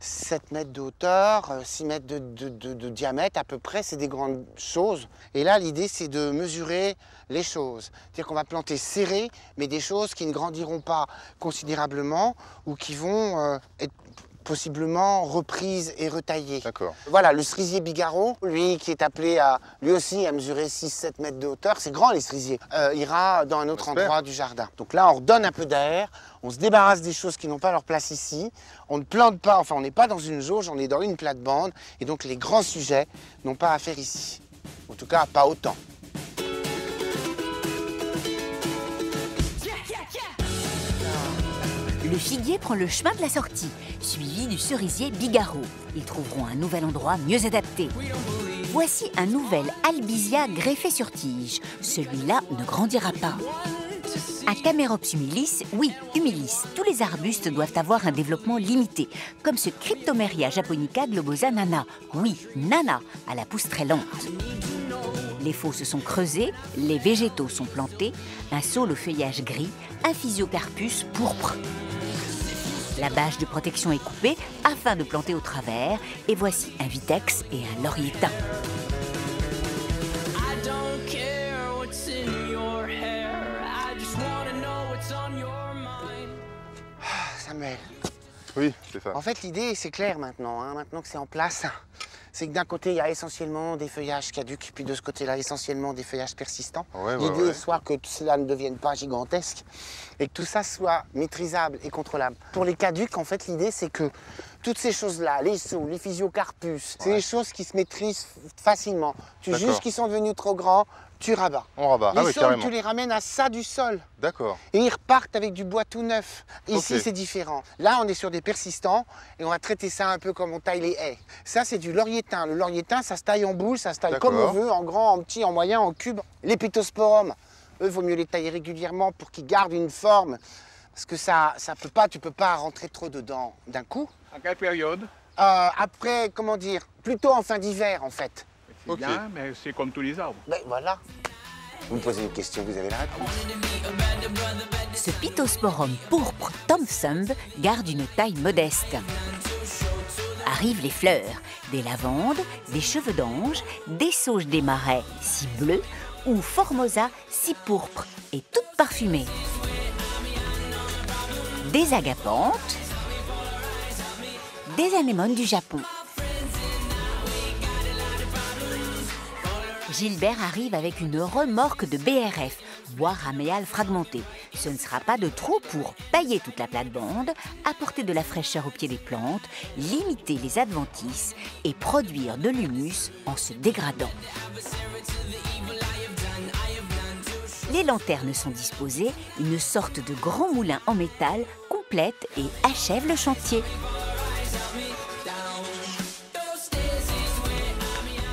7 mètres de hauteur, 6 mètres de diamètre à peu près. C'est des grandes choses. Et là, l'idée, c'est de mesurer les choses. C'est-à-dire qu'on va planter serré, mais des choses qui ne grandiront pas considérablement ou qui vont être possiblement reprise et retaillée. D'accord. Voilà, le cerisier bigarreau, lui qui est appelé à, lui aussi, à mesurer 6-7 mètres de hauteur, c'est grand les cerisiers, ira dans un autre endroit du jardin. Donc là, on redonne un peu d'air, on se débarrasse des choses qui n'ont pas leur place ici, on ne plante pas, enfin on n'est pas dans une jauge, on est dans une plate-bande, et donc les grands sujets n'ont pas à faire ici. En tout cas, pas autant. Le figuier prend le chemin de la sortie, suivi du cerisier bigarreau. Ils trouveront un nouvel endroit mieux adapté. Voici un nouvel albizia greffé sur tige. Celui-là ne grandira pas. À Chamaerops humilis, oui, humilis, tous les arbustes doivent avoir un développement limité, comme ce Cryptoméria japonica globosa nana. Oui, nana, à la pousse très lente. Les fosses sont creusées, les végétaux sont plantés, un saule au feuillage gris, un physiocarpus pourpre. La bâche de protection est coupée afin de planter au travers. Et voici un vitex et un laurier-tin. Samuel. Oui, c'est ça. En fait, l'idée, c'est clair maintenant. Hein, maintenant que c'est en place, c'est que d'un côté, il y a essentiellement des feuillages caducs, puis de ce côté-là, essentiellement des feuillages persistants. Ouais, l'idée est soit que tout cela ne devienne pas gigantesque, et que tout ça soit maîtrisable et contrôlable. Pour les caducs, en fait, l'idée, c'est que toutes ces choses-là, les saules, les physiocarpus, c'est des choses qui se maîtrisent facilement. Tu juges qu'ils sont devenus trop grands, tu rabats. On rabat. Les saules, tu les ramènes à ça du sol. D'accord. Et ils repartent avec du bois tout neuf. Ici, c'est différent. Là, on est sur des persistants et on va traiter ça un peu comme on taille les haies. Ça, c'est du laurier-tin. Le laurier-tin, ça se taille en boule, ça se taille comme on veut, en grand, en petit, en moyen, en cube. Les pithosporums, eux, vaut mieux les tailler régulièrement pour qu'ils gardent une forme. Parce que ça peut pas, tu peux pas rentrer trop dedans d'un coup. À quelle période? Après, comment dire? Plutôt en fin d'hiver, en fait. C'est bien, mais c'est comme tous les arbres. Ben voilà. Vous me posez une question, vous avez la réponse. Ce pithosporum pourpre Thompson garde une taille modeste. Arrivent les fleurs, des lavandes, des cheveux d'ange, des sauges des marais, si bleus, ou formosa, si pourpre, et toutes parfumées. Des agapantes, des anémones du Japon. Gilbert arrive avec une remorque de BRF, bois raméal fragmenté. Ce ne sera pas de trop pour pailler toute la plate-bande, apporter de la fraîcheur au pied des plantes, limiter les adventices et produire de l'humus en se dégradant. Les lanternes sont disposées, une sorte de grand moulin en métal complète et achève le chantier.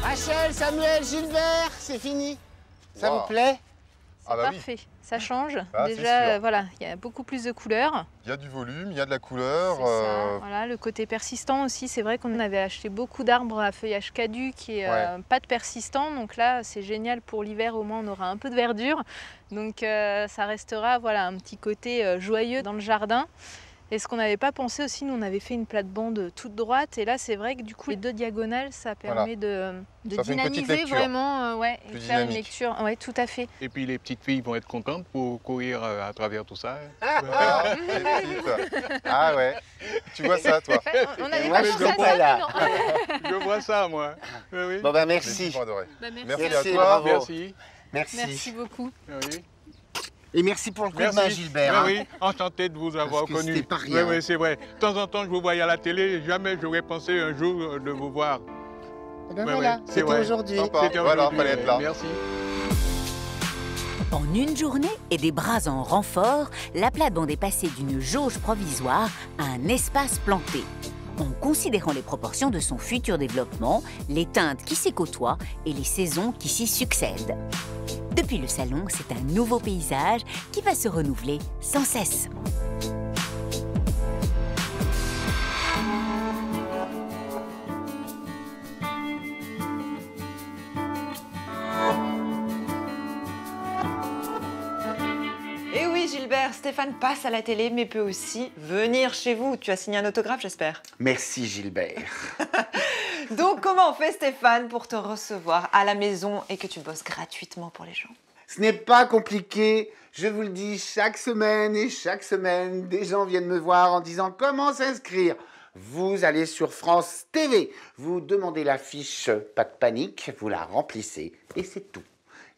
Rachel, Samuel, Gilbert, c'est fini. Ça vous plaît? Ah bah parfait, oui. Ça change. Ah, déjà, voilà, il y a beaucoup plus de couleurs. Il y a du volume, il y a de la couleur. Voilà, le côté persistant aussi. C'est vrai qu'on avait acheté beaucoup d'arbres à feuillage caduc et pas de persistant. Donc là, c'est génial pour l'hiver. Au moins, on aura un peu de verdure. Donc ça restera voilà, un petit côté joyeux dans le jardin. Et ce qu'on n'avait pas pensé aussi, nous on avait fait une plate-bande toute droite et là c'est vrai que du coup les deux diagonales ça permet de dynamiser vraiment, et faire une lecture, tout à fait. Et puis les petites filles vont être contentes pour courir à travers tout ça. Ah ouais, tu vois ça toi. On avait pas pensé là. Je vois ça moi. Oui. Bon bah merci. Merci à toi. Merci beaucoup. Oui. Et merci pour le coup de main, Gilbert. Oui, oui, enchanté de vous avoir connu. C'était pas rien. Oui, oui, c'est vrai. De temps en temps, je vous voyais à la télé. Jamais j'aurais pensé un jour de vous voir. Et ben voilà, c'était aujourd'hui. Voilà, fallait être là. Merci. En une journée et des bras en renfort, la plate-bande est passée d'une jauge provisoire à un espace planté. En considérant les proportions de son futur développement, les teintes qui s'y côtoient et les saisons qui s'y succèdent. Depuis le salon, c'est un nouveau paysage qui va se renouveler sans cesse. Et oui Gilbert, Stéphane passe à la télé mais peut aussi venir chez vous. Tu as signé un autographe j'espère. Merci Gilbert. Donc, comment on fait, Stéphane, pour te recevoir à la maison et que tu bosses gratuitement pour les gens? Ce n'est pas compliqué. Je vous le dis, chaque semaine, des gens viennent me voir en disant « Comment s'inscrire ?» Vous allez sur France TV, vous demandez la fiche « Pas de panique », vous la remplissez et c'est tout.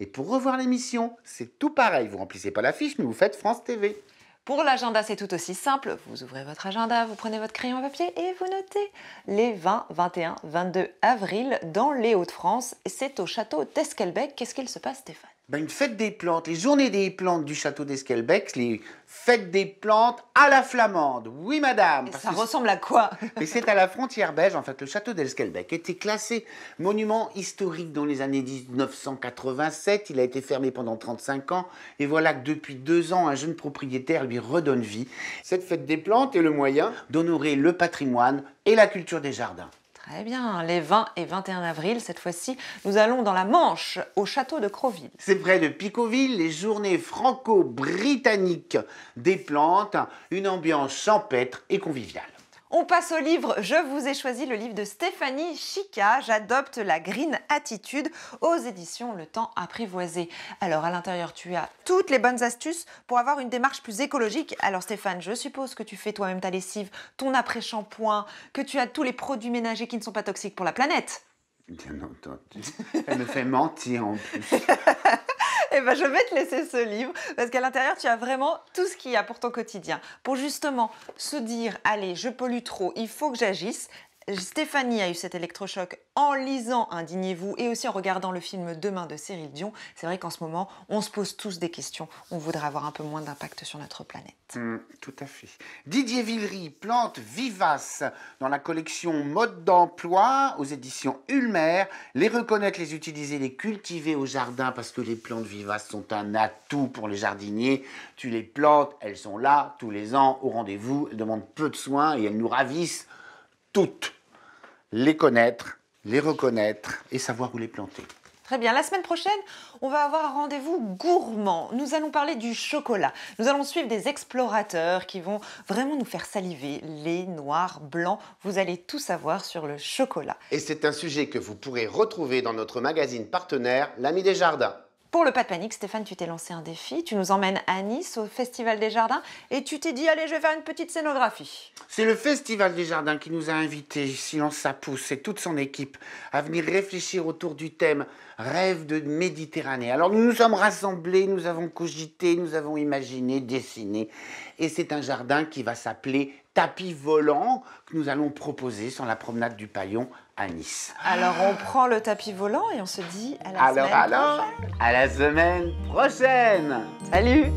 Et pour revoir l'émission, c'est tout pareil. Vous remplissez pas la fiche, mais vous faites France TV. Pour l'agenda, c'est tout aussi simple. Vous ouvrez votre agenda, vous prenez votre crayon à papier et vous notez les 20, 21, 22 avril dans les Hauts-de-France. C'est au château d'Esquelbecq. Qu'est-ce qu'il se passe, Stéphane? Une fête des plantes, les journées des plantes du château d'Esquelbecq, les fêtes des plantes à la flamande. Oui, madame. Et ça ressemble à quoi? Mais c'est à la frontière belge. En fait, le château d'Esquelbecq était classé monument historique dans les années 1987. Il a été fermé pendant 35 ans. Et voilà que depuis 2 ans, un jeune propriétaire lui redonne vie. Cette fête des plantes est le moyen d'honorer le patrimoine et la culture des jardins. Eh bien, les 20 et 21 avril, cette fois-ci, nous allons dans la Manche, au château de Croville. C'est près de Picauville, les journées franco-britanniques des plantes, une ambiance champêtre et conviviale. On passe au livre. Je vous ai choisi le livre de Stéphanie Chica, J'adopte la green attitude, aux éditions Le Temps apprivoisé. Alors, à l'intérieur, tu as toutes les bonnes astuces pour avoir une démarche plus écologique. Alors, Stéphane, je suppose que tu fais toi-même ta lessive, ton après-shampoing, que tu as tous les produits ménagers qui ne sont pas toxiques pour la planète. Bien entendu. Elle me fait mentir en plus. Eh ben, je vais te laisser ce livre parce qu'à l'intérieur, tu as vraiment tout ce qu'il y a pour ton quotidien. Pour justement se dire, allez, je pollue trop, il faut que j'agisse. Stéphanie a eu cet électrochoc en lisant Indignez-vous et aussi en regardant le film Demain de Cyril Dion. C'est vrai qu'en ce moment, on se pose tous des questions. On voudrait avoir un peu moins d'impact sur notre planète. Tout à fait. Didier Villery, Plantes vivaces, dans la collection Mode d'emploi aux éditions Ulmer. Les reconnaître, les utiliser, les cultiver au jardin parce que les plantes vivaces sont un atout pour les jardiniers. Tu les plantes, elles sont là tous les ans au rendez-vous. Elles demandent peu de soins et elles nous ravissent toutes. Les connaître, les reconnaître et savoir où les planter. Très bien, la semaine prochaine, on va avoir un rendez-vous gourmand. Nous allons parler du chocolat. Nous allons suivre des explorateurs qui vont vraiment nous faire saliver, les noirs, blancs. Vous allez tout savoir sur le chocolat. Et c'est un sujet que vous pourrez retrouver dans notre magazine partenaire, L'Ami des Jardins. Pour le pas de panique, Stéphane, tu t'es lancé un défi. Tu nous emmènes à Nice, au Festival des Jardins, et tu t'es dit, allez, je vais faire une petite scénographie. C'est le Festival des Jardins qui nous a invités, Silence ça pousse, et toute son équipe, à venir réfléchir autour du thème « Rêve de Méditerranée ». Alors, nous nous sommes rassemblés, nous avons cogité, nous avons imaginé, dessiné. Et c'est un jardin qui va s'appeler « Tapis volant » que nous allons proposer sur la promenade du Paillon, à Nice. Alors, on prend le tapis volant et on se dit à la semaine prochaine. À la semaine prochaine. Salut.